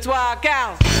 to 3 cows.